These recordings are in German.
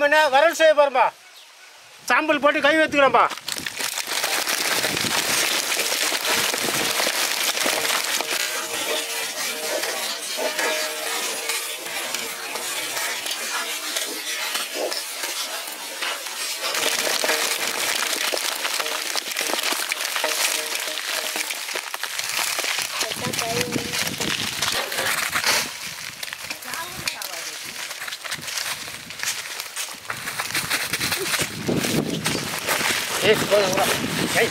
மீனை வரல் செய்ய போகிறோம்பா. சாம்பல் போட்டு கை வைத்துக்கிறோம்பா. Hey, go on, go on. Hey.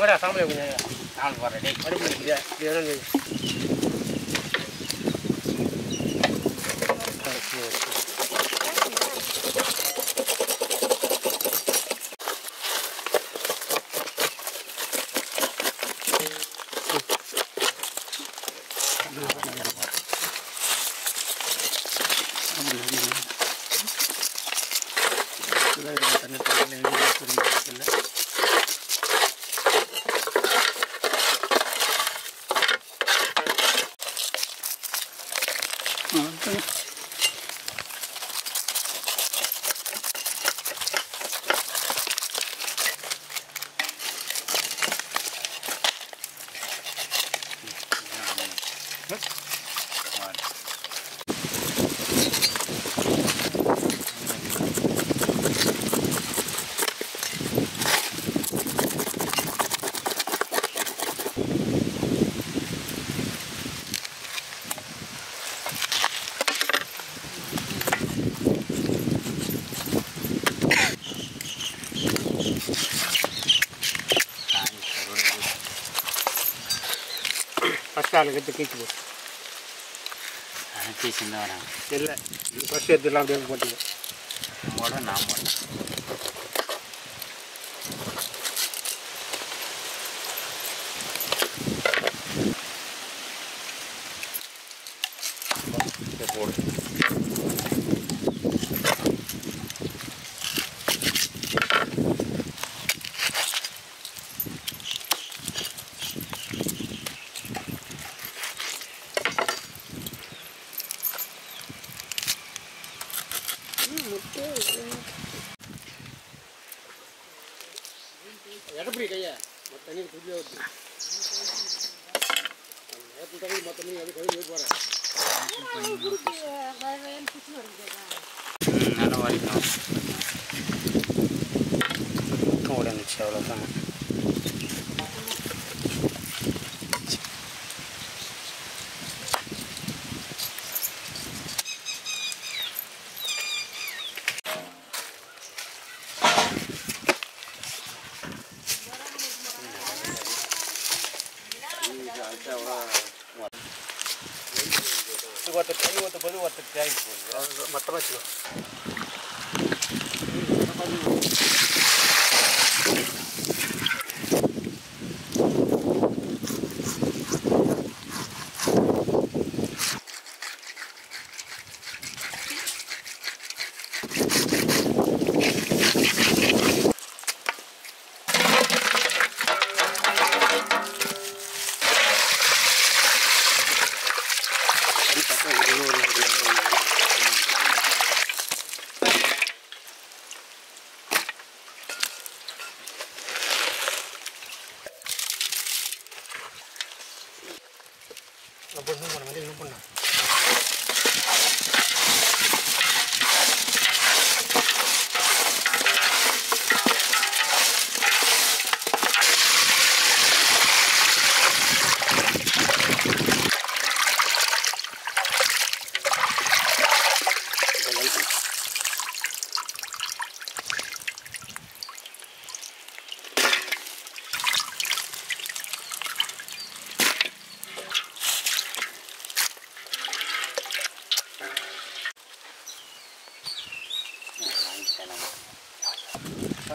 What else? I'm going to go to the house. I'm going to go to the house. Kita kecil, nanti sendal orang. Tidak, pasti ada dalam dia buat dia. Modal nama.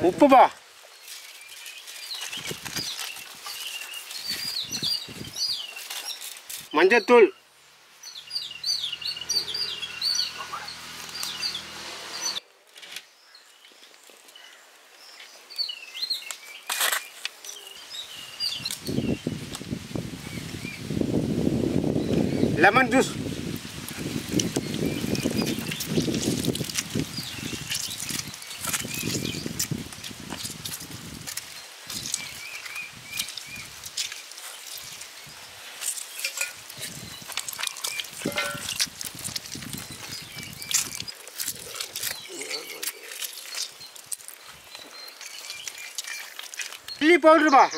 오빠 봐. 먼저 둘. Lemon juice. Chili powder ba.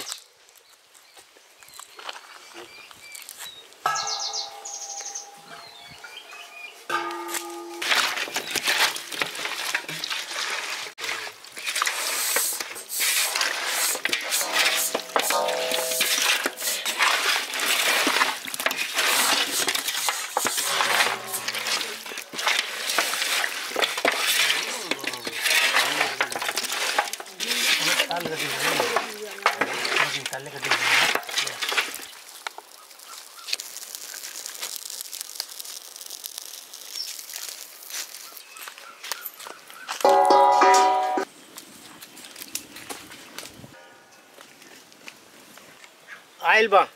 Oil ba.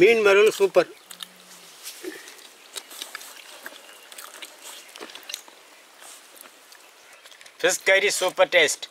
மீன் வறுவல் super. Fish curry super taste.